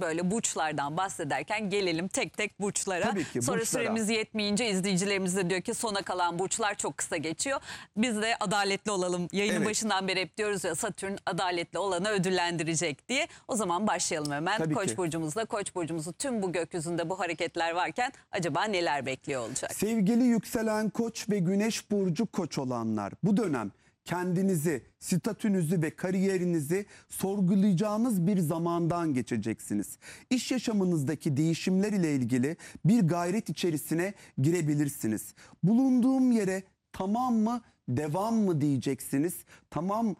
böyle burçlardan bahsederken gelelim tek tek burçlara. Tabii ki, sonra burçlara. Süremiz yetmeyince izleyicilerimiz de diyor ki sona kalan burçlar çok kısa geçiyor. Biz de adaletli olalım. Yayının başından beri hep diyoruz ya, Satürn adaletli olanı ödüllendirecek diye. O zaman başlayalım hemen. Tabii Koç burcumuzla, Koç burcumuzu tüm bu gökyüzünde bu hareketler varken acaba neler bekliyor olacak? Sevgili yükselen Koç ve Güneş burcu Koç olanlar, bu dönem kendinizi, statünüzü ve kariyerinizi sorgulayacağınız bir zamandan geçeceksiniz. İş yaşamınızdaki değişimler ile ilgili bir gayret içerisine girebilirsiniz. Bulunduğum yere tamam mı, devam mı diyeceksiniz. Tamam,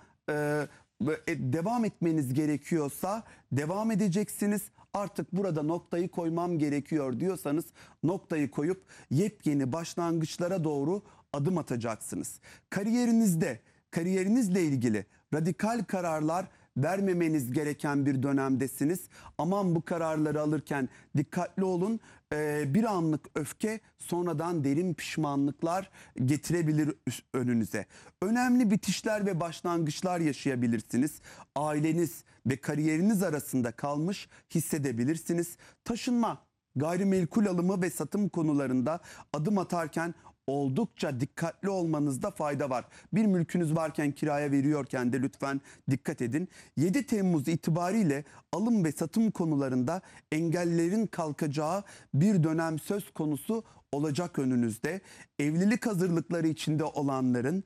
devam etmeniz gerekiyorsa devam edeceksiniz. Artık burada noktayı koymam gerekiyor diyorsanız noktayı koyup yepyeni başlangıçlara doğru adım atacaksınız. Kariyerinizde, kariyerinizle ilgili radikal kararlar vermemeniz gereken bir dönemdesiniz. Aman bu kararları alırken dikkatli olun. Bir anlık öfke sonradan derin pişmanlıklar getirebilir önünüze. Önemli bitişler ve başlangıçlar yaşayabilirsiniz. Aileniz ve kariyeriniz arasında kalmış hissedebilirsiniz. Taşınma, gayrimenkul alımı ve satım konularında adım atarken oldukça dikkatli olmanızda fayda var. Bir mülkünüz varken, kiraya veriyorken de lütfen dikkat edin. 7 Temmuz itibariyle alım ve satım konularında engellerin kalkacağı bir dönem söz konusu olacak önünüzde. Evlilik hazırlıkları içinde olanların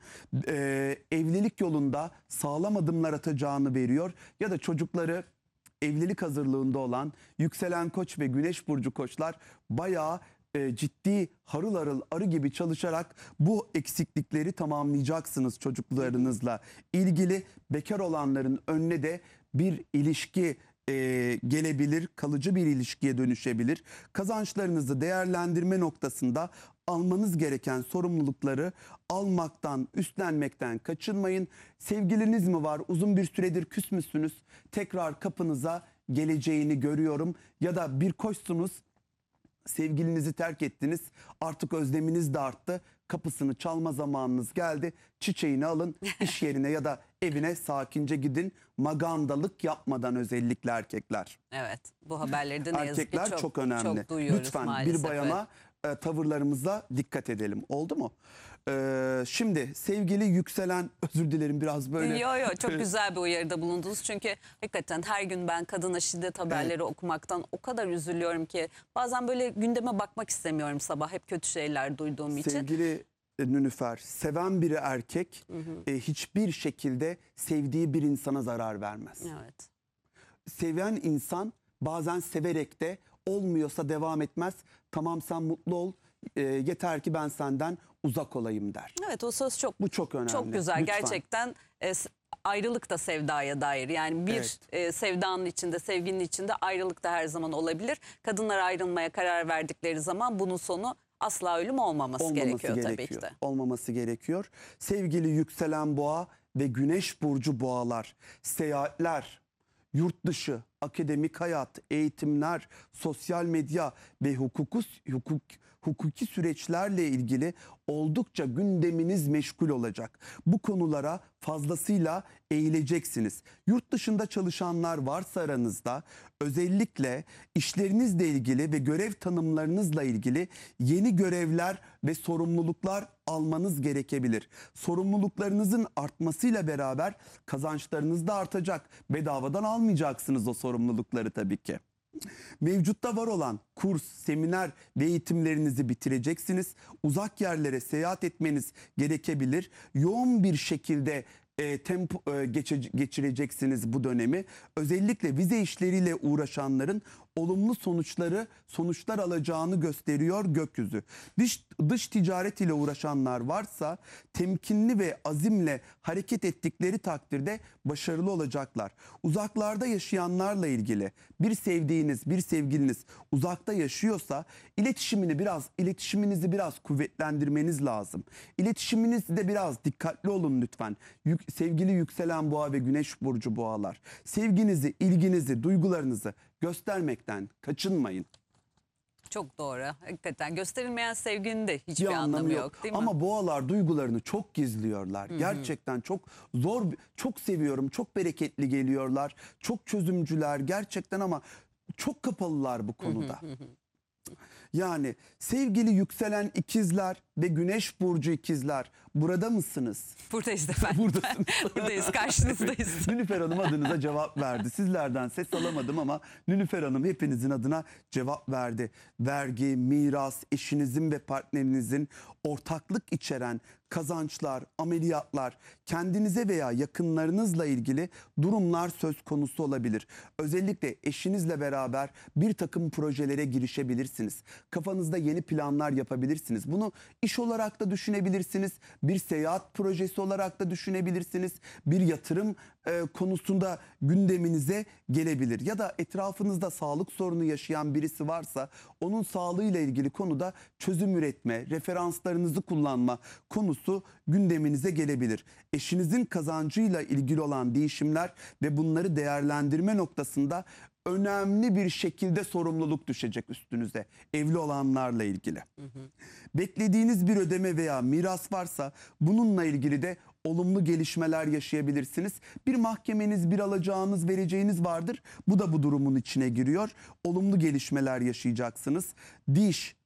evlilik yolunda sağlam adımlar atacağını veriyor. Ya da çocukları evlilik hazırlığında olan yükselen Koç ve Güneş burcu Koçlar bayağı ciddi, harıl harıl arı gibi çalışarak bu eksiklikleri tamamlayacaksınız çocuklarınızla ilgili. Bekar olanların önüne de bir ilişki gelebilir, kalıcı bir ilişkiye dönüşebilir. Kazançlarınızı değerlendirme noktasında almanız gereken sorumlulukları almaktan, üstlenmekten kaçınmayın. Sevgiliniz mi var? Uzun bir süredir küs müsünüz? Tekrar kapınıza geleceğini görüyorum. Ya da bir Koçsunuz, sevgilinizi terk ettiniz, artık özleminiz de arttı, kapısını çalma zamanınız geldi, çiçeğini alın, iş yerine ya da evine sakince gidin, magandalık yapmadan, özellikle erkekler. Evet, bu haberleri de ne yazık ki çok önemli. Çok duyuyoruz lütfen maalesef. Bir bayana tavırlarımıza dikkat edelim, oldu mu? Şimdi sevgili yükselen, özür dilerim biraz böyle. Yok çok güzel bir uyarıda bulundunuz. Çünkü hakikaten her gün ben kadına şiddet haberleri okumaktan o kadar üzülüyorum ki. Bazen böyle gündeme bakmak istemiyorum sabah, hep kötü şeyler duyduğum için. Sevgili Nilüfer, seven biri erkek hiçbir şekilde sevdiği bir insana zarar vermez. Evet. Seven insan bazen severek de olmuyorsa devam etmez. Tamam sen mutlu ol, yeter ki ben senden uzak olayım der. Evet, o söz çok, bu çok önemli. Çok güzel lütfen. Gerçekten ayrılık da sevdaya dair, yani bir sevdanın içinde, sevginin içinde ayrılık da her zaman olabilir. Kadınlar ayrılmaya karar verdikleri zaman bunun sonu asla ölüm olmaması gerekiyor tabii ki de. Olmaması gerekiyor. Sevgili yükselen boğa ve güneş burcu boğalar, seyahatler, yurt dışı, akademik hayat, eğitimler, sosyal medya ve hukuki süreçlerle ilgili oldukça gündeminiz meşgul olacak. Bu konulara fazlasıyla eğileceksiniz. Yurt dışında çalışanlar varsa aranızda, özellikle işlerinizle ilgili ve görev tanımlarınızla ilgili yeni görevler ve sorumluluklar almanız gerekebilir. Sorumluluklarınızın artmasıyla beraber kazançlarınız da artacak. Bedavadan almayacaksınız o sorumlulukları tabii ki. Mevcutta var olan kurs, seminer ve eğitimlerinizi bitireceksiniz. Uzak yerlere seyahat etmeniz gerekebilir. Yoğun bir şekilde geçireceksiniz bu dönemi. Özellikle vize işleriyle uğraşanların olumlu sonuçlar alacağını gösteriyor gökyüzü. Dış ticaret ile uğraşanlar varsa temkinli ve azimle hareket ettikleri takdirde başarılı olacaklar. Uzaklarda yaşayanlarla ilgili, bir sevdiğiniz, bir sevgiliniz uzakta yaşıyorsa iletişiminizi biraz kuvvetlendirmeniz lazım. İletişiminizde biraz dikkatli olun lütfen. Sevgili yükselen boğa ve güneş burcu boğalar, sevginizi, ilginizi, duygularınızı göstermekten kaçınmayın. Çok doğru. Hakikaten gösterilmeyen sevginin de hiçbir anlamı yok, değil mi? Ama boğalar duygularını çok gizliyorlar. Hı-hı. Gerçekten çok zor, çok seviyorum, çok bereketli geliyorlar. Çok çözümcüler gerçekten ama çok kapalılar bu konuda. Yani sevgili yükselen ikizler ve güneş burcu ikizler, burada mısınız? Buradayız efendim. Buradasınız. Buradayız, karşınızdayız. Nilüfer Hanım adınıza cevap verdi. Sizlerden ses alamadım ama Nilüfer Hanım hepinizin adına cevap verdi. Vergi, miras, eşinizin ve partnerinizin ortaklık içeren kazançlar, ameliyatlar, kendinize veya yakınlarınızla ilgili durumlar söz konusu olabilir. Özellikle eşinizle beraber bir takım projelere girişebilirsiniz. Kafanızda yeni planlar yapabilirsiniz. Bunu iş olarak da düşünebilirsiniz. Bir seyahat projesi olarak da düşünebilirsiniz. Bir yatırım konusunda gündeminize gelebilir. Ya da etrafınızda sağlık sorunu yaşayan birisi varsa onun sağlığıyla ilgili konuda çözüm üretme, referanslarınızı kullanma konusu gündeminize gelebilir. Eşinizin kazancıyla ilgili olan değişimler ve bunları değerlendirme noktasında önemli bir şekilde sorumluluk düşecek üstünüze evli olanlarla ilgili. Beklediğiniz bir ödeme veya miras varsa bununla ilgili de olumlu gelişmeler yaşayabilirsiniz. Bir mahkemeniz, bir alacağınız, vereceğiniz vardır. Bu da bu durumun içine giriyor. Olumlu gelişmeler yaşayacaksınız. Diş,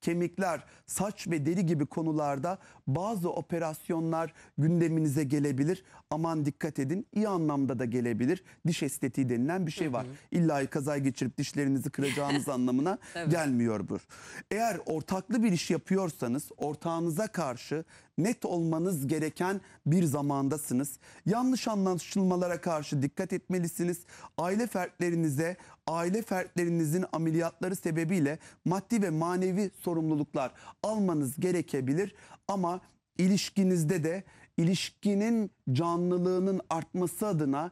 kemikler, saç ve deri gibi konularda bazı operasyonlar gündeminize gelebilir. Aman dikkat edin, iyi anlamda da gelebilir. Diş estetiği denilen bir şey var. İlla kaza geçirip dişlerinizi kıracağınız anlamına gelmiyor bu. Eğer ortaklı bir iş yapıyorsanız ortağınıza karşı net olmanız gereken bir zamandasınız. Yanlış anlaşılmalara karşı dikkat etmelisiniz. Aile fertlerinizin ameliyatları sebebiyle maddi ve manevi sorumluluklar almanız gerekebilir. Ama ilişkinizde de ilişkinin canlılığının artması adına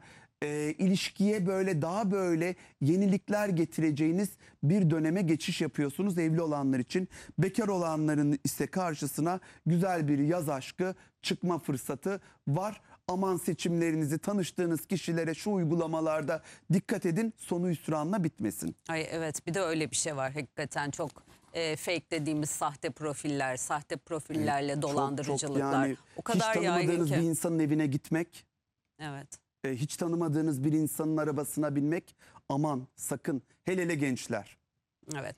ilişkiye daha böyle yenilikler getireceğiniz bir döneme geçiş yapıyorsunuz evli olanlar için. Bekar olanların ise karşısına güzel bir yaz aşkı çıkma fırsatı var. Aman seçimlerinizi, tanıştığınız kişilere şu uygulamalarda dikkat edin, sonu hüsranla bitmesin. Ay evet, bir de öyle bir şey var hakikaten, çok fake dediğimiz sahte profillerle dolandırıcılıklar. Çok, yani, o kadar hiç tanımadığınız bir insanın evine gitmek. Evet. Hiç tanımadığınız bir insanın arabasına binmek, aman sakın, hele gençler. Evet,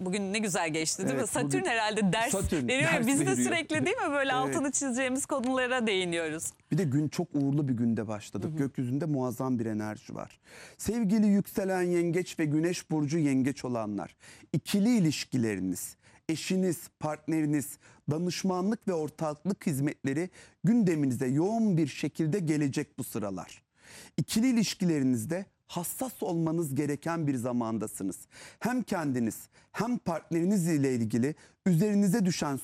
bugün ne güzel geçti değil mi? Satürn herhalde ders veriyor. Biz de sürekli değil mi böyle altını çizeceğimiz konulara değiniyoruz. Bir de gün çok uğurlu bir günde başladık. Gökyüzünde muazzam bir enerji var. Sevgili yükselen yengeç ve güneş burcu yengeç olanlar, ikili ilişkileriniz, eşiniz, partneriniz, danışmanlık ve ortaklık hizmetleri gündeminize yoğun bir şekilde gelecek bu sıralar. İkili ilişkilerinizde hassas olmanız gereken bir zamandasınız. Hem kendiniz hem partneriniz ile ilgili üzerinize düşen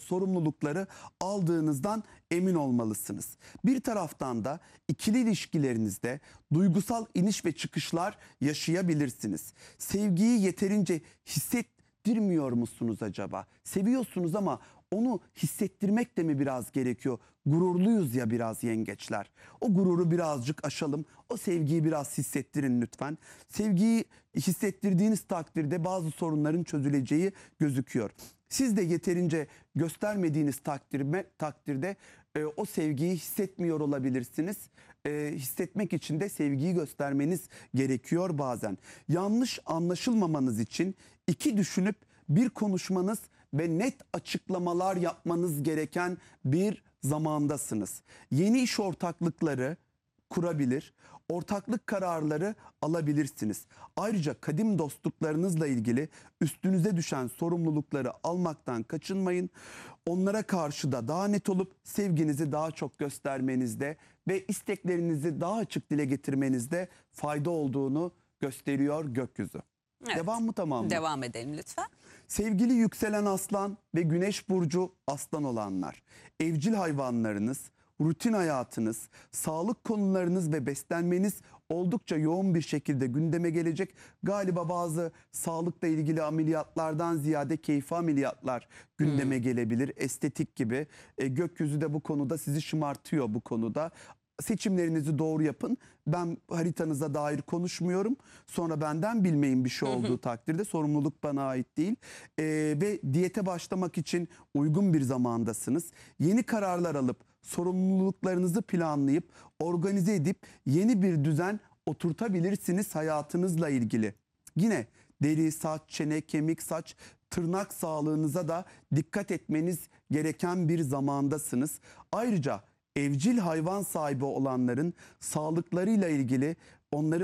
sorumlulukları aldığınızdan emin olmalısınız. Bir taraftan da ikili ilişkilerinizde duygusal iniş ve çıkışlar yaşayabilirsiniz. Sevgiyi yeterince hissettirmiyor musunuz acaba? Seviyorsunuz ama onu hissettirmek de mi biraz gerekiyor? Gururluyuz ya biraz yengeçler. O gururu birazcık aşalım. O sevgiyi biraz hissettirin lütfen. Sevgiyi hissettirdiğiniz takdirde bazı sorunların çözüleceği gözüküyor. Siz de yeterince göstermediğiniz takdirde o sevgiyi hissetmiyor olabilirsiniz. Hissetmek için de sevgiyi göstermeniz gerekiyor bazen. Yanlış anlaşılmamanız için iki düşünüp bir konuşmanız ve net açıklamalar yapmanız gereken bir zamandasınız. Yeni iş ortaklıkları kurabilir, ortaklık kararları alabilirsiniz. Ayrıca kadim dostluklarınızla ilgili üstünüze düşen sorumlulukları almaktan kaçınmayın. Onlara karşı da daha net olup sevginizi daha çok göstermenizde ve isteklerinizi daha açık dile getirmenizde fayda olduğunu gösteriyor gökyüzü. Evet. Devam mı, tamam mı? Devam edelim lütfen. Sevgili yükselen aslan ve güneş burcu aslan olanlar, evcil hayvanlarınız, rutin hayatınız, sağlık konularınız ve beslenmeniz oldukça yoğun bir şekilde gündeme gelecek. Galiba bazı sağlıkla ilgili ameliyatlardan ziyade keyfi ameliyatlar gündeme gelebilir. Estetik gibi. Gökyüzü de bu konuda sizi şımartıyor bu konuda. Seçimlerinizi doğru yapın. Ben haritanıza dair konuşmuyorum. Sonra benden bilmeyin bir şey olduğu takdirde. Sorumluluk bana ait değil. Ve diyete başlamak için uygun bir zamandasınız. Yeni kararlar alıp sorumluluklarınızı planlayıp organize edip yeni bir düzen oturtabilirsiniz hayatınızla ilgili. Yine deri, saç, çene, kemik, saç, tırnak sağlığınıza da dikkat etmeniz gereken bir zamandasınız. Ayrıca evcil hayvan sahibi olanların sağlıklarıyla ilgili,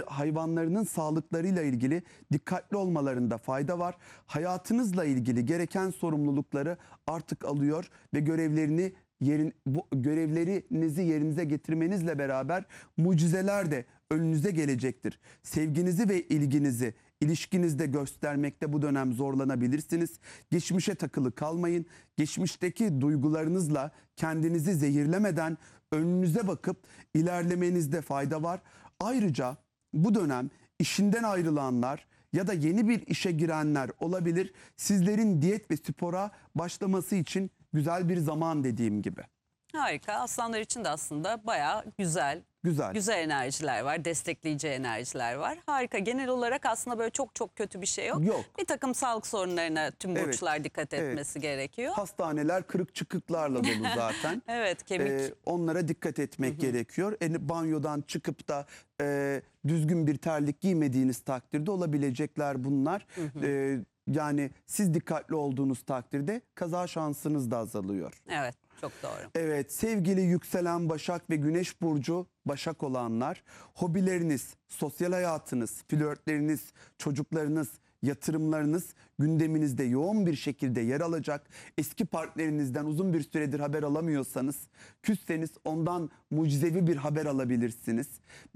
hayvanlarının sağlıklarıyla ilgili dikkatli olmalarında fayda var. Hayatınızla ilgili gereken sorumlulukları artık alıyor ve görevlerinizi yerinize getirmenizle beraber mucizeler de önünüze gelecektir. Sevginizi ve ilginizi ilişkinizde göstermekte bu dönem zorlanabilirsiniz. Geçmişe takılı kalmayın. Geçmişteki duygularınızla kendinizi zehirlemeden önünüze bakıp ilerlemenizde fayda var. Ayrıca bu dönem işinden ayrılanlar ya da yeni bir işe girenler olabilir. Sizlerin diyet ve spora başlaması için güzel bir zaman dediğim gibi. Harika. Aslanlar için de aslında bayağı güzel enerjiler var, destekleyici enerjiler var. Harika. Genel olarak aslında böyle çok kötü bir şey yok. Bir takım sağlık sorunlarına tüm burçlar dikkat etmesi gerekiyor. Hastaneler kırık çıkıklarla dolu zaten. Evet, kemik. Onlara dikkat etmek gerekiyor. Banyodan çıkıp da düzgün bir terlik giymediğiniz takdirde olabilecekler bunlar. Yani siz dikkatli olduğunuz takdirde kaza şansınız da azalıyor. Evet. Çok doğru. Evet, sevgili yükselen Başak ve Güneş burcu Başak olanlar, hobileriniz, sosyal hayatınız, flörtleriniz, çocuklarınız, yatırımlarınız gündeminizde yoğun bir şekilde yer alacak. Eski partnerinizden uzun bir süredir haber alamıyorsanız, küsseniz ondan mucizevi bir haber alabilirsiniz.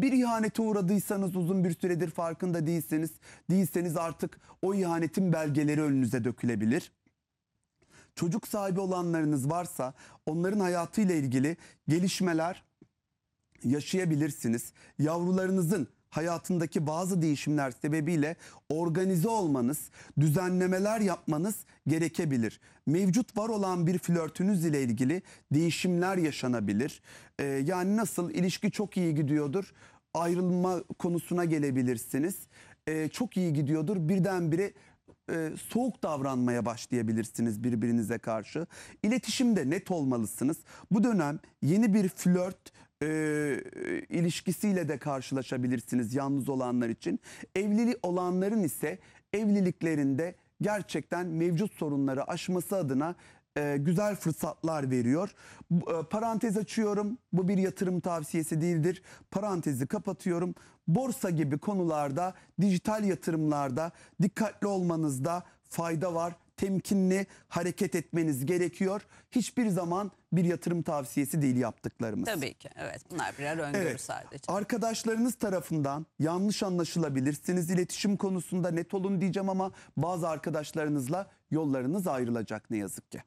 Bir ihanete uğradıysanız uzun bir süredir farkında değilseniz artık o ihanetin belgeleri önünüze dökülebilir. Çocuk sahibi olanlarınız varsa onların hayatıyla ilgili gelişmeler yaşayabilirsiniz. Yavrularınızın hayatındaki bazı değişimler sebebiyle organize olmanız, düzenlemeler yapmanız gerekebilir. Mevcut var olan bir flörtünüz ile ilgili değişimler yaşanabilir. Yani nasıl ilişki çok iyi gidiyordur, ayrılma konusuna gelebilirsiniz. Çok iyi gidiyordur, birdenbire soğuk davranmaya başlayabilirsiniz birbirinize karşı. İletişimde net olmalısınız. Bu dönem yeni bir flört ilişkisiyle de karşılaşabilirsiniz yalnız olanlar için. Evli olanların ise evliliklerinde gerçekten mevcut sorunları aşması adına güzel fırsatlar veriyor. Parantez açıyorum. Bu bir yatırım tavsiyesi değildir. Parantezi kapatıyorum. Borsa gibi konularda, dijital yatırımlarda dikkatli olmanızda fayda var. Temkinli hareket etmeniz gerekiyor. Hiçbir zaman bir yatırım tavsiyesi değil yaptıklarımız. Tabii ki. Evet. Bunlar birer öngörü sadece. Arkadaşlarınız tarafından yanlış anlaşılabilirsiniz. İletişim konusunda net olun diyeceğim ama bazı arkadaşlarınızla yollarınız ayrılacak ne yazık ki.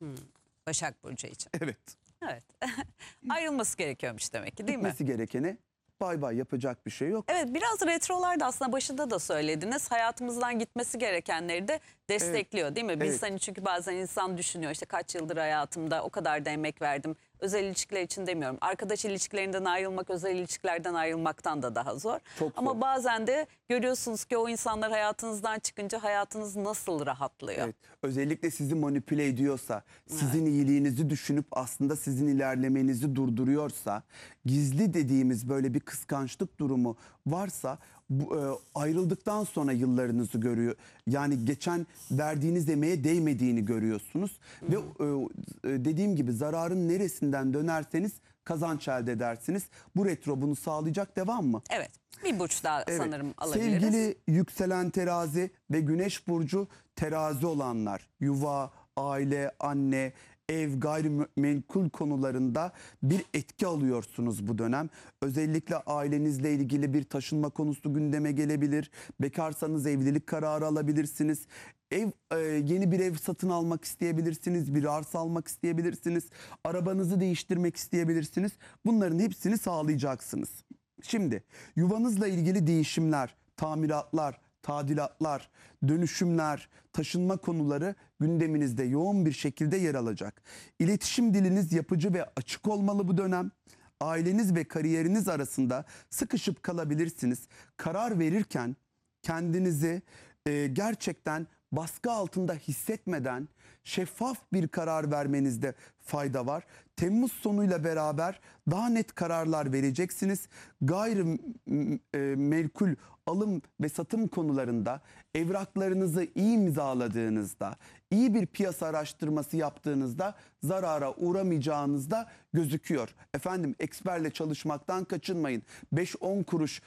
Başak burcu için. Evet. Ayrılması gerekiyormuş demek ki, değil mi? Gitmesi gerekeni. Bay bay, yapacak bir şey yok. Evet, biraz retrolarda aslında başında da söylediniz. Hayatımızdan gitmesi gerekenleri de destekliyor, değil mi? Biz hani çünkü bazen insan düşünüyor işte kaç yıldır hayatımda o kadar da emek verdim. Özel ilişkiler için demiyorum. Arkadaş ilişkilerinden ayrılmak özel ilişkilerden ayrılmaktan da daha zor. Ama bazen de görüyorsunuz ki o insanlar hayatınızdan çıkınca hayatınız nasıl rahatlıyor. Evet. Özellikle sizi manipüle ediyorsa, sizin iyiliğinizi düşünüp aslında sizin ilerlemenizi durduruyorsa, gizli dediğimiz böyle bir kıskançlık durumu varsa ayrıldıktan sonra yıllarınızı görüyor. Yani geçen verdiğiniz emeğe değmediğini görüyorsunuz. Ve dediğim gibi zararın neresinden dönerseniz kazanç elde edersiniz. Bu retro bunu sağlayacak, devam mı? Evet, bir burç daha sanırım alabiliriz. Sevgili yükselen Terazi ve Güneş burcu Terazi olanlar, yuva, aile, anne, ev, gayrimenkul konularında bir etki alıyorsunuz bu dönem. Özellikle ailenizle ilgili bir taşınma konusu gündeme gelebilir. Bekarsanız evlilik kararı alabilirsiniz. Yeni bir ev satın almak isteyebilirsiniz. Bir arsa almak isteyebilirsiniz. Arabanızı değiştirmek isteyebilirsiniz. Bunların hepsini sağlayacaksınız. Şimdi yuvanızla ilgili değişimler, tamiratlar, tadilatlar, dönüşümler, taşınma konuları gündeminizde yoğun bir şekilde yer alacak. İletişim diliniz yapıcı ve açık olmalı bu dönem. Aileniz ve kariyeriniz arasında sıkışıp kalabilirsiniz. Karar verirken kendinizi gerçekten baskı altında hissetmeden şeffaf bir karar vermenizde fayda var. Temmuz sonuyla beraber daha net kararlar vereceksiniz. Gayrimenkul alım ve satım konularında evraklarınızı iyi imzaladığınızda, iyi bir piyasa araştırması yaptığınızda zarara uğramayacağınız da gözüküyor. Efendim, eksperle çalışmaktan kaçınmayın. 5-10 kuruş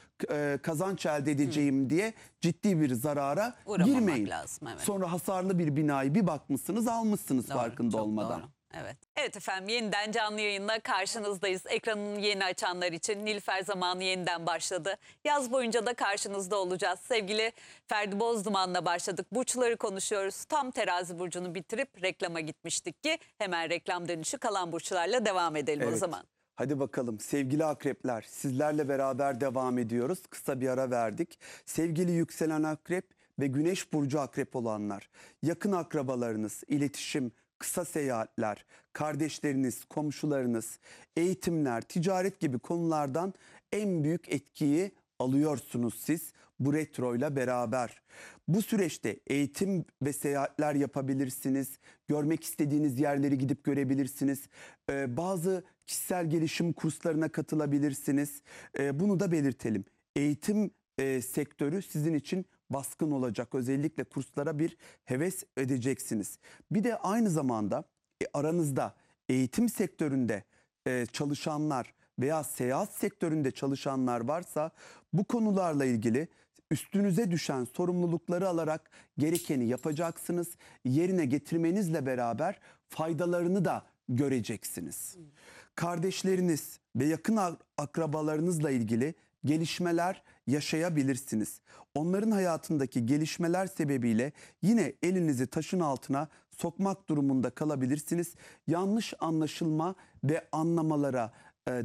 kazanç elde edeceğim diye ciddi bir zarara girmeyin. Lazım, evet. Sonra hasarlı bir binayı bir bakmışsınız, almışsınız, doğru, farkında olmadan. Doğru. Evet. Evet efendim, yeniden canlı yayınla karşınızdayız. Ekranını yeni açanlar için Nilüfer Zamanı yeniden başladı. Yaz boyunca da karşınızda olacağız. Sevgili Ferdi Bozduman'la başladık. Burçları konuşuyoruz. Tam terazi burcunu bitirip reklama gitmiştik ki hemen reklam dönüşü kalan burçlarla devam edelim, evet, o zaman. Hadi bakalım sevgili akrepler, sizlerle beraber devam ediyoruz. Kısa bir ara verdik. Sevgili yükselen akrep ve güneş burcu akrep olanlar, yakın akrabalarınız, iletişim, kısa seyahatler, kardeşleriniz, komşularınız, eğitimler, ticaret gibi konulardan en büyük etkiyi alıyorsunuz siz bu retroyla beraber. Bu süreçte eğitim ve seyahatler yapabilirsiniz, görmek istediğiniz yerleri gidip görebilirsiniz, bazı kişisel gelişim kurslarına katılabilirsiniz. Bunu da belirtelim. Eğitim sektörü sizin için baskın olacak. Özellikle kurslara bir heves edeceksiniz. Bir de aynı zamanda aranızda eğitim sektöründe çalışanlar veya seyahat sektöründe çalışanlar varsa bu konularla ilgili üstünüze düşen sorumlulukları alarak gerekeni yapacaksınız. Yerine getirmenizle beraber faydalarını da göreceksiniz. Kardeşleriniz ve yakın akrabalarınızla ilgili gelişmeler yaşayabilirsiniz. Onların hayatındaki gelişmeler sebebiyle yine elinizi taşın altına sokmak durumunda kalabilirsiniz. Yanlış anlaşılma ve anlamalara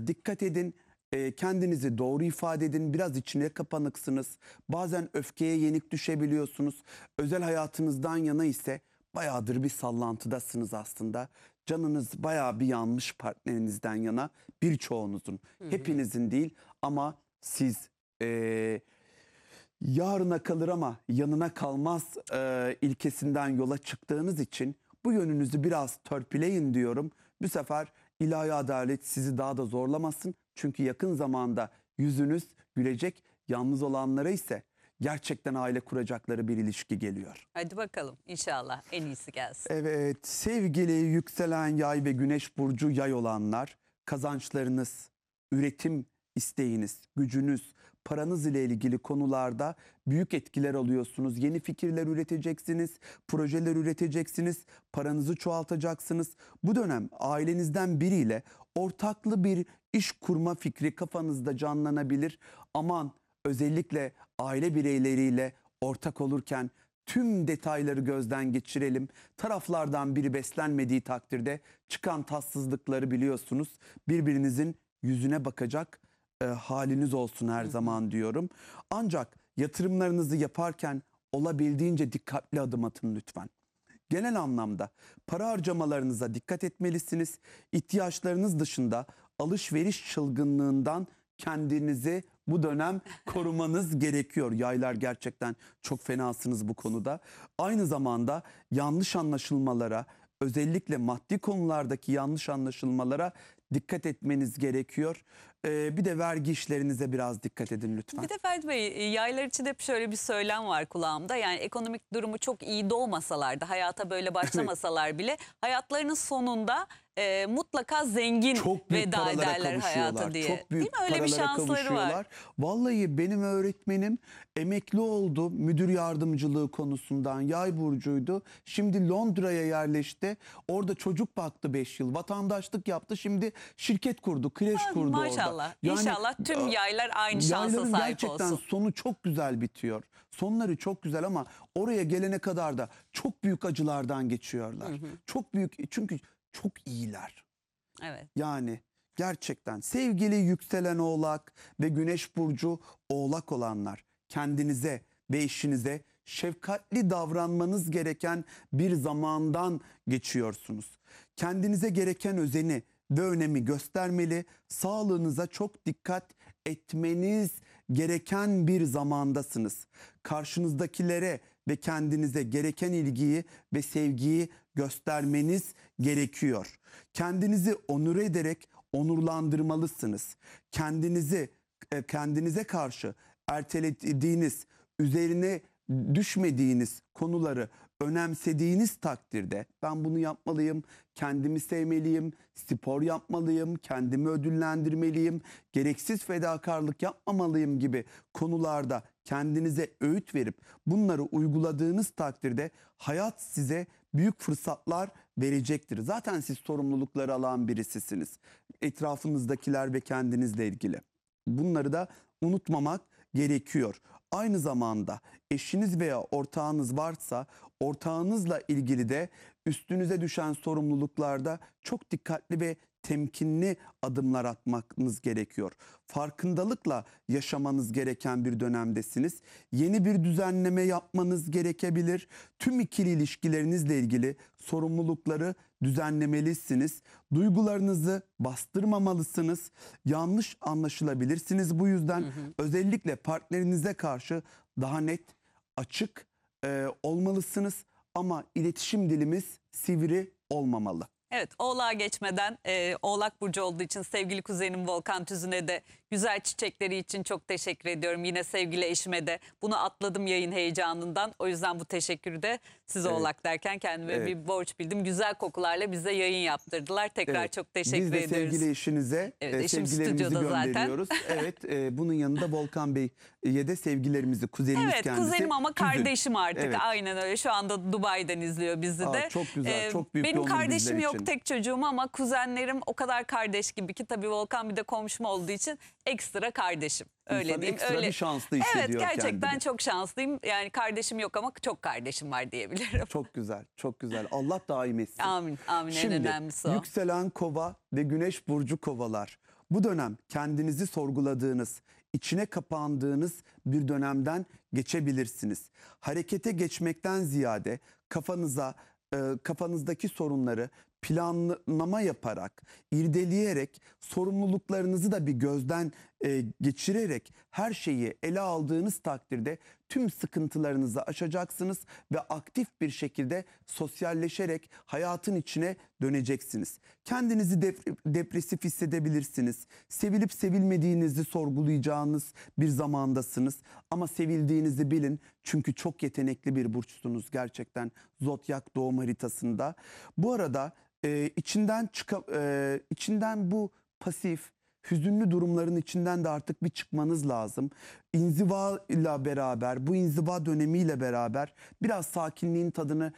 dikkat edin. Kendinizi doğru ifade edin. Biraz içine kapanıksınız. Bazen öfkeye yenik düşebiliyorsunuz. Özel hayatınızdan yana ise bayağıdır bir sallantıdasınız aslında. Canınız bayağı bir yanmış partnerinizden yana, birçoğunuzun. Hepinizin değil ama siz yarına kalır ama yanına kalmaz ilkesinden yola çıktığınız için bu yönünüzü biraz törpüleyin diyorum. Bu sefer ilahi adalet sizi daha da zorlamasın. Çünkü yakın zamanda yüzünüz gülecek, yalnız olanlara ise gerçekten aile kuracakları bir ilişki geliyor. Hadi bakalım, inşallah en iyisi gelsin. Evet, sevgili yükselen yay ve güneş burcu yay olanlar, kazançlarınız, üretim isteğiniz, gücünüz, paranız ile ilgili konularda büyük etkiler alıyorsunuz. Yeni fikirler üreteceksiniz, projeler üreteceksiniz, paranızı çoğaltacaksınız. Bu dönem ailenizden biriyle ortaklı bir iş kurma fikri kafanızda canlanabilir. Aman, özellikle aile bireyleriyle ortak olurken tüm detayları gözden geçirelim. Taraflardan biri beslenmediği takdirde çıkan tatsızlıkları biliyorsunuz. Birbirinizin yüzüne bakacak haliniz olsun her zaman diyorum. Ancak yatırımlarınızı yaparken olabildiğince dikkatli adım atın lütfen. Genel anlamda para harcamalarınıza dikkat etmelisiniz. İhtiyaçlarınız dışında alışveriş çılgınlığından kendinizi bu dönem korumanız gerekiyor. Yaylar, gerçekten çok fenasınız bu konuda. Aynı zamanda yanlış anlaşılmalara, özellikle maddi konulardaki yanlış anlaşılmalara dikkat etmeniz gerekiyor. Bir de vergi işlerinize biraz dikkat edin lütfen. Bir de Ferdi Bey, yaylar için hep şöyle bir söylem var kulağımda. Yani ekonomik durumu çok iyi doğmasalar da, hayata böyle başlamasalar bile hayatlarının sonunda mutlaka zengin veda ederler hayata diye. Çok büyük paralara kavuşuyorlar. Vallahi benim öğretmenim emekli oldu müdür yardımcılığı konusundan, yay burcuydu. Şimdi Londra'ya yerleşti. Orada çocuk baktı 5 yıl. Vatandaşlık yaptı. Şimdi şirket kurdu, kreş kurdu. Maşallah. Orada. Yani, İnşallah tüm yaylar aynı şansa sahip olsun. Gerçekten sonu çok güzel bitiyor. Sonları çok güzel ama oraya gelene kadar da çok büyük acılardan geçiyorlar. Çok büyük, çünkü çok iyiler. Evet. Yani gerçekten sevgili yükselen oğlak ve güneş burcu oğlak olanlar, kendinize ve işinize şefkatli davranmanız gereken bir zamandan geçiyorsunuz. Kendinize gereken özeni ve önemi göstermeli, sağlığınıza çok dikkat etmeniz gereken bir zamandasınız. Karşınızdakilere ve kendinize gereken ilgiyi ve sevgiyi göstermeniz gerekiyor. Kendinizi onur ederek onurlandırmalısınız. Kendinize karşı ertelediğiniz, üzerine düşmediğiniz konuları önemsediğiniz takdirde, ben bunu yapmalıyım, kendimi sevmeliyim, spor yapmalıyım, kendimi ödüllendirmeliyim, gereksiz fedakarlık yapmamalıyım gibi konularda kendinize öğüt verip bunları uyguladığınız takdirde hayat size büyük fırsatlar verecektir. Zaten siz sorumlulukları alan birisisiniz. Etrafınızdakiler ve kendinizle ilgili. Bunları da unutmamak gerekiyor. Aynı zamanda eşiniz veya ortağınız varsa ortağınızla ilgili de üstünüze düşen sorumluluklarda çok dikkatli ve temkinli adımlar atmanız gerekiyor. Farkındalıkla yaşamanız gereken bir dönemdesiniz. Yeni bir düzenleme yapmanız gerekebilir. Tüm ikili ilişkilerinizle ilgili sorumlulukları düzenlemelisiniz. Duygularınızı bastırmamalısınız. Yanlış anlaşılabilirsiniz. Bu yüzden özellikle partnerinize karşı daha net, açık olmalısınız. Ama iletişim dilimiz sivri olmamalı. Evet, Oğlak'a geçmeden Oğlak Burcu olduğu için sevgili kuzenim Volkan Tüzün'e de güzel çiçekleri için çok teşekkür ediyorum. Yine sevgili eşime de, bunu atladım yayın heyecanından. O yüzden bu teşekkürü de siz Oğlak derken kendime bir borç bildim. Güzel kokularla bize yayın yaptırdılar. Tekrar çok teşekkür ediyoruz. Biz de sevgili eşinize sevgilerimizi gönderiyoruz. Zaten. Bunun yanında Volkan Bey'e de sevgilerimizi, kuzenimiz kendisi. Evet, kuzenim ama kardeşim artık. Evet. Aynen öyle. Şu anda Dubai'den izliyor bizi de. Aa, çok güzel, çok büyük bir onur bizler için. Benim kardeşim yok, tek çocuğum ama kuzenlerim o kadar kardeş gibi ki, tabii Volkan bir de komşum olduğu için ekstra kardeşim. Öyle İnsan diyeyim. Ekstra öyle bir şanslı hissediyor kendini. Evet, gerçekten kendini. Çok şanslıyım. Yani kardeşim yok ama çok kardeşim var diyebilirim. Çok güzel, çok güzel. Allah daim etsin. Amin, amin. Şimdi, en önemlisi o. Yükselen Kova ve Güneş Burcu Kovalar. Bu dönem kendinizi sorguladığınız, içine kapandığınız bir dönemden geçebilirsiniz. Harekete geçmekten ziyade kafanızdaki sorunları planlama yaparak, irdeleyerek, sorumluluklarınızı da bir gözden geçirerek her şeyi ele aldığınız takdirde tüm sıkıntılarınızı aşacaksınız ve aktif bir şekilde sosyalleşerek hayatın içine döneceksiniz. Kendinizi depresif hissedebilirsiniz. Sevilip sevilmediğinizi sorgulayacağınız bir zamandasınız. Ama sevildiğinizi bilin, çünkü çok yetenekli bir burçsunuz gerçekten zodyak doğum haritasında. Bu arada içinden bu pasif, hüzünlü durumların içinden de artık bir çıkmanız lazım. İnzivayla beraber, bu inziva dönemiyle beraber biraz sakinliğin tadını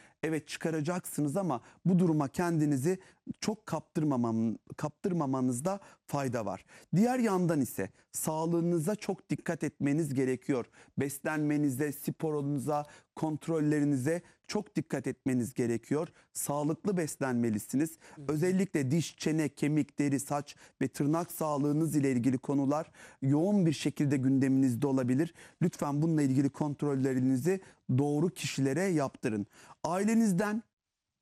çıkaracaksınız ama bu duruma kendinizi çok kaptırmamanızda fayda var. Diğer yandan ise sağlığınıza çok dikkat etmeniz gerekiyor. Beslenmenize, sporunuza, kontrollerinize çok dikkat etmeniz gerekiyor. Sağlıklı beslenmelisiniz. Özellikle diş, çene, kemik, deri, saç ve tırnak sağlığınız ile ilgili konular yoğun bir şekilde gündeminizde olabilir. Lütfen bununla ilgili kontrollerinizi doğru kişilere yaptırın. Ailenizden,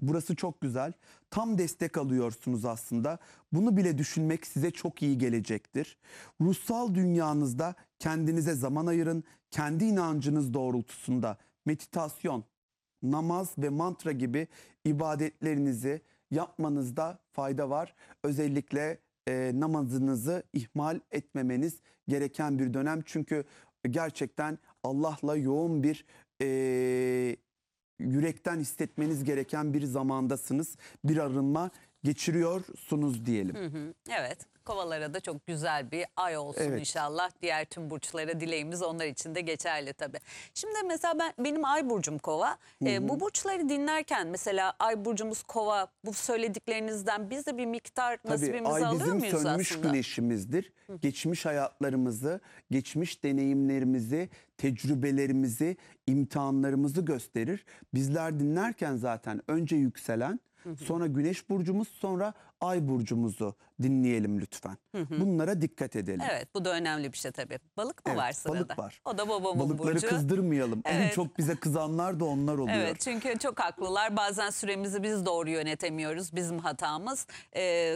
burası çok güzel, tam destek alıyorsunuz aslında. Bunu bile düşünmek size çok iyi gelecektir. Ruhsal dünyanızda kendinize zaman ayırın. Kendi inancınız doğrultusunda meditasyon, namaz ve mantra gibi ibadetlerinizi yapmanızda fayda var. Özellikle namazınızı ihmal etmemeniz gereken bir dönem. Çünkü gerçekten Allah'la yoğun bir yürekten hissetmeniz gereken bir zamandasınız. Bir arınma geçiriyorsunuz diyelim. Evet. Kovalara da çok güzel bir ay olsun inşallah. Diğer tüm burçlara dileğimiz onlar için de geçerli tabii. Şimdi mesela benim ay burcum Kova. Bu burçları dinlerken mesela ay burcumuz Kova, bu söylediklerinizden biz de bir miktar nasibimizi alıyor muyuz aslında? Ay bizim sönmüş güneşimizdir. Geçmiş hayatlarımızı, geçmiş deneyimlerimizi, tecrübelerimizi, imtihanlarımızı gösterir. Bizler dinlerken zaten önce yükselen, sonra güneş burcumuz, sonra ay burcumuzu dinleyelim lütfen. Hı hı. Bunlara dikkat edelim. Evet, bu da önemli bir şey tabii. Balık mı var sırada? Balık var. O da babamın burcu. Balıkları kızdırmayalım. Evet. En çok bize kızanlar da onlar oluyor. Evet, çünkü çok haklılar. Bazen süremizi biz doğru yönetemiyoruz. Bizim hatamız.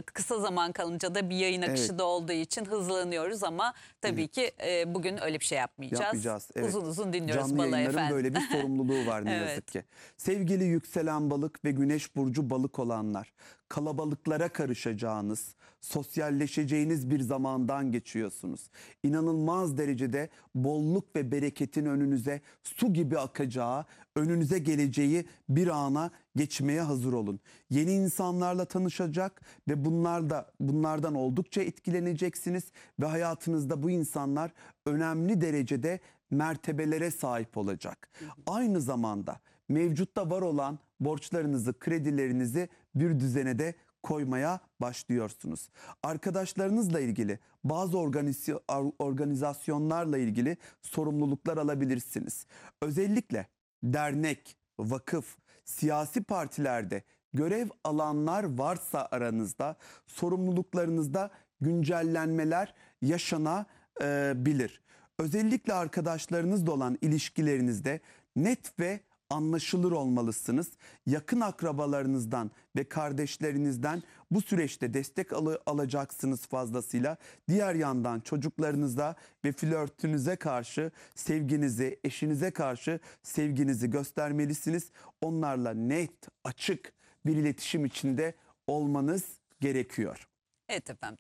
Kısa zaman kalınca da bir yayın akışı da olduğu için hızlanıyoruz ama tabii ki bugün öyle bir şey yapmayacağız. Evet. Uzun uzun dinliyoruz balığı efendim. Canlı yayınların böyle bir sorumluluğu var ne yazık ki. Sevgili yükselen balık ve güneş burcu balık olanlar, kalabalıklara karışacağınız, sosyalleşeceğiniz bir zamandan geçiyorsunuz. İnanılmaz derecede bolluk ve bereketin önünüze su gibi akacağı, önünüze geleceği bir ana geçmeye hazır olun. Yeni insanlarla tanışacak ve bunlardan oldukça etkileneceksiniz ve hayatınızda bu insanlar önemli derecede mertebelere sahip olacak. Aynı zamanda mevcutta var olan borçlarınızı, kredilerinizi bir düzene de koymaya başlıyorsunuz. Arkadaşlarınızla ilgili bazı organizasyonlarla ilgili sorumluluklar alabilirsiniz. Özellikle dernek, vakıf, siyasi partilerde görev alanlar varsa aranızda sorumluluklarınızda güncellenmeler yaşanabilir. Özellikle arkadaşlarınızla olan ilişkilerinizde net ve anlaşılır olmalısınız. Yakın akrabalarınızdan ve kardeşlerinizden bu süreçte destek alacaksınız fazlasıyla. Diğer yandan çocuklarınıza ve flörtünüze karşı sevginizi, eşinize karşı sevginizi göstermelisiniz. Onlarla net, açık bir iletişim içinde olmanız gerekiyor. Evet efendim.